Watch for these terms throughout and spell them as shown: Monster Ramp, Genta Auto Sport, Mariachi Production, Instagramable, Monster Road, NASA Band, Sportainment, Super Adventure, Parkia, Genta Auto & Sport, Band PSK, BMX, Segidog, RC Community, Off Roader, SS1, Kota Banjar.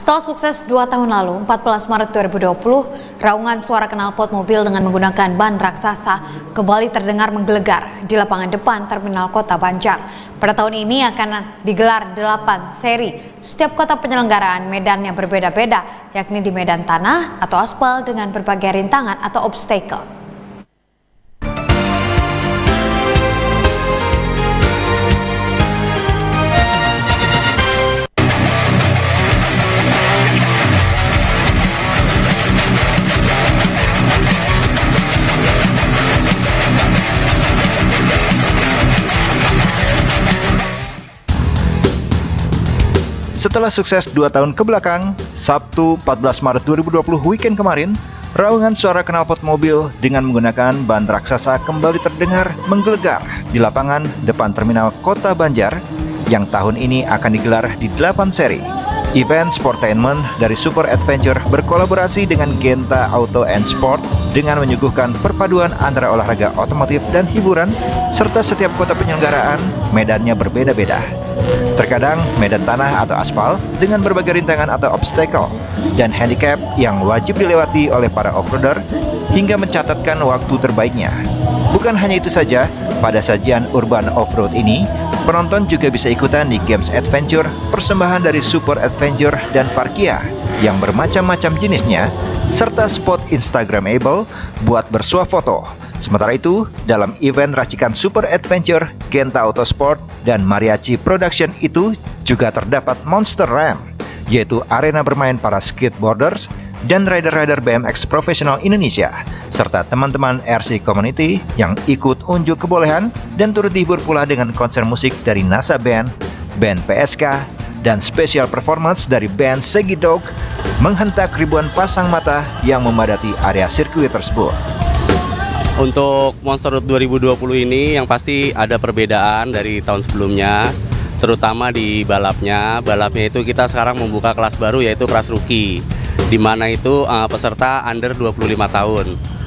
Setelah sukses 2 tahun lalu, 14 Maret 2020, raungan suara knalpot mobil dengan menggunakan ban raksasa kembali terdengar menggelegar di lapangan depan terminal Kota Banjar. Pada tahun ini akan digelar 8 seri, setiap kota penyelenggaraan medan yang berbeda-beda, yakni di medan tanah atau aspal dengan berbagai rintangan atau obstacle. Setelah sukses 2 tahun kebelakang, Sabtu 14 Maret 2020 weekend kemarin, raungan suara knalpot mobil dengan menggunakan ban raksasa kembali terdengar menggelegar di lapangan depan terminal Kota Banjar yang tahun ini akan digelar di 8 seri. Event Sportainment dari Super Adventure berkolaborasi dengan Genta Auto and Sport dengan menyuguhkan perpaduan antara olahraga otomotif dan hiburan, serta setiap kota penyelenggaraan medannya berbeda-beda. Terkadang medan tanah atau aspal dengan berbagai rintangan atau obstacle dan handicap yang wajib dilewati oleh para off-roader hingga mencatatkan waktu terbaiknya. Bukan hanya itu saja, pada sajian urban off-road ini, penonton juga bisa ikutan di games adventure persembahan dari Super Adventure dan Parkia yang bermacam-macam jenisnya, serta spot Instagramable buat bersuah foto. Sementara itu, dalam event racikan Super Adventure, Genta Auto Sport, dan Mariachi Production itu juga terdapat Monster Ramp, yaitu arena bermain para skateboarders dan rider-rider BMX profesional Indonesia, serta teman-teman RC Community yang ikut unjuk kebolehan dan turut dihibur pula dengan konser musik dari NASA Band, Band PSK, dan special performance dari band Segidog menghentak ribuan pasang mata yang memadati area sirkuit tersebut. Untuk Monster Road 2020 ini yang pasti ada perbedaan dari tahun sebelumnya, terutama di balapnya. Balapnya itu kita sekarang membuka kelas baru, yaitu kelas rookie, di mana itu peserta under 25 tahun.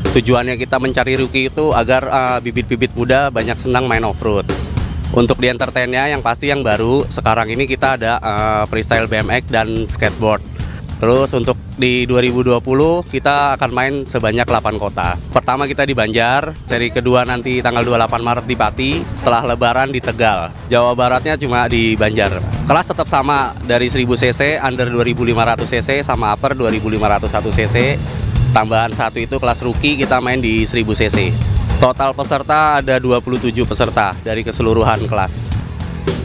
Tujuannya kita mencari rookie itu agar bibit-bibit muda banyak senang main off-road. Untuk di entertainnya yang pasti yang baru sekarang ini kita ada freestyle BMX dan skateboard. Terus untuk di 2020 kita akan main sebanyak 8 kota. Pertama kita di Banjar, seri kedua nanti tanggal 28 Maret di Pati, setelah lebaran di Tegal. Jawa Baratnya cuma di Banjar. Kelas tetap sama, dari 1000 cc, under 2500 cc sama upper 2501 cc. Tambahan satu itu kelas rookie kita main di 1000 cc. Total peserta ada 27 peserta dari keseluruhan kelas.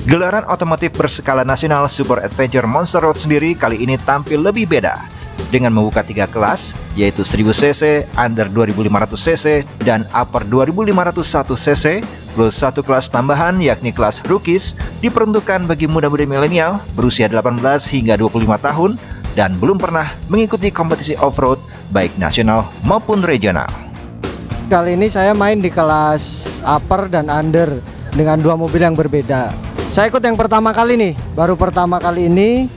Gelaran otomotif berskala nasional Super Adventure Monster Road sendiri kali ini tampil lebih beda dengan membuka 3 kelas, yaitu 1000 cc, under 2500 cc, dan upper 2501 cc, plus satu kelas tambahan yakni kelas rookies, diperuntukkan bagi muda-mudi milenial berusia 18 hingga 25 tahun dan belum pernah mengikuti kompetisi off-road baik nasional maupun regional. Kali ini saya main di kelas upper dan under dengan 2 mobil yang berbeda. Saya ikut yang pertama kali nih, baru pertama kali ini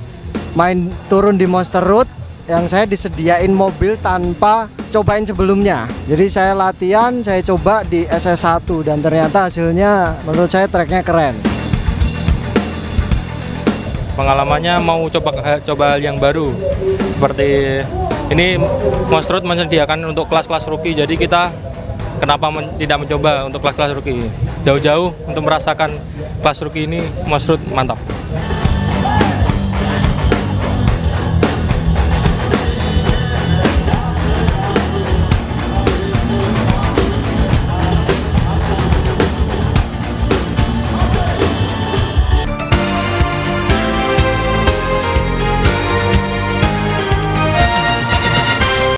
main turun di Monster Road yang saya disediain mobil tanpa cobain sebelumnya. Jadi saya latihan, saya coba di SS1 dan ternyata hasilnya menurut saya tracknya keren. Pengalamannya mau coba hal yang baru, seperti ini Monster Road menyediakan untuk kelas-kelas rookie, jadi kita kenapa tidak mencoba untuk kelas-kelas rookie? Jauh-jauh untuk merasakan kelas rookie ini, Monster Road mantap.